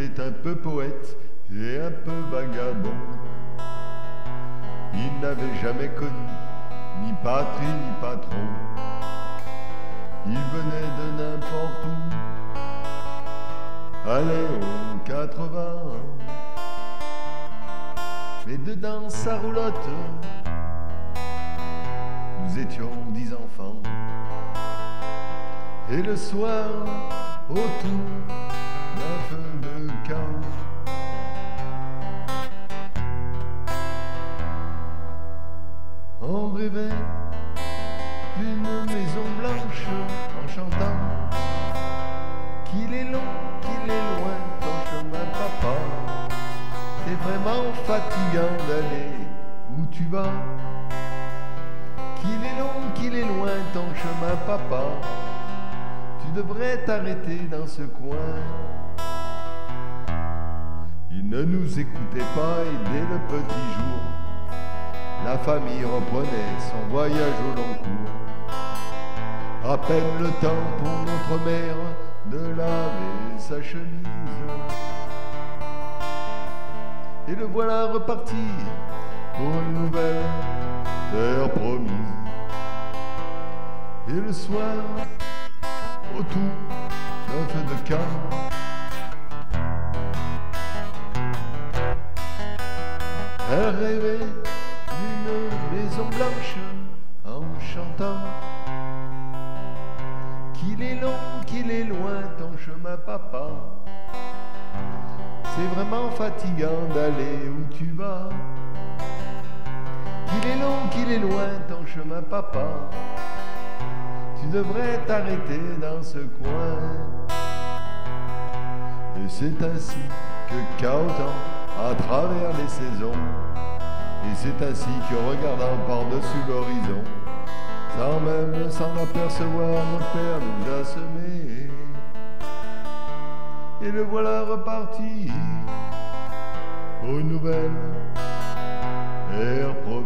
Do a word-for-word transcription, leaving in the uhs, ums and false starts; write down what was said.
était un peu poète et un peu vagabond. Il n'avait jamais connu ni patrie ni patron. Il venait de n'importe où, allait aux quatre-vingts. Mais dedans sa roulotte, nous étions dix enfants. Et le soir, autour d'un feu de camp, on rêvait d'une maison blanche en chantant qu'il est long, qu'il est loin ton chemin, papa. C'est vraiment fatigant d'aller où tu vas. Qu'il est long, qu'il est loin ton chemin, papa. Tu devrais t'arrêter dans ce coin. Il ne nous écoutait pas et dès le petit jour, la famille reprenait son voyage au long cours. À peine le temps pour notre mère de laver sa chemise. Et le voilà reparti pour une nouvelle terre promise. Et le soir, autour d'un feu de camp, elle rêvait d'une maison blanche en chantant qu'il est long, qu'il est loin ton chemin, papa. C'est vraiment fatigant d'aller où tu vas. Qu'il est long, qu'il est loin ton chemin, papa. Tu devrais t'arrêter dans ce coin. Et c'est ainsi que cahotant à travers les saisons, et c'est ainsi que regardant par-dessus l'horizon, sans même s'en apercevoir, mon père nous a semés. Et le voilà reparti aux nouvelles et repos.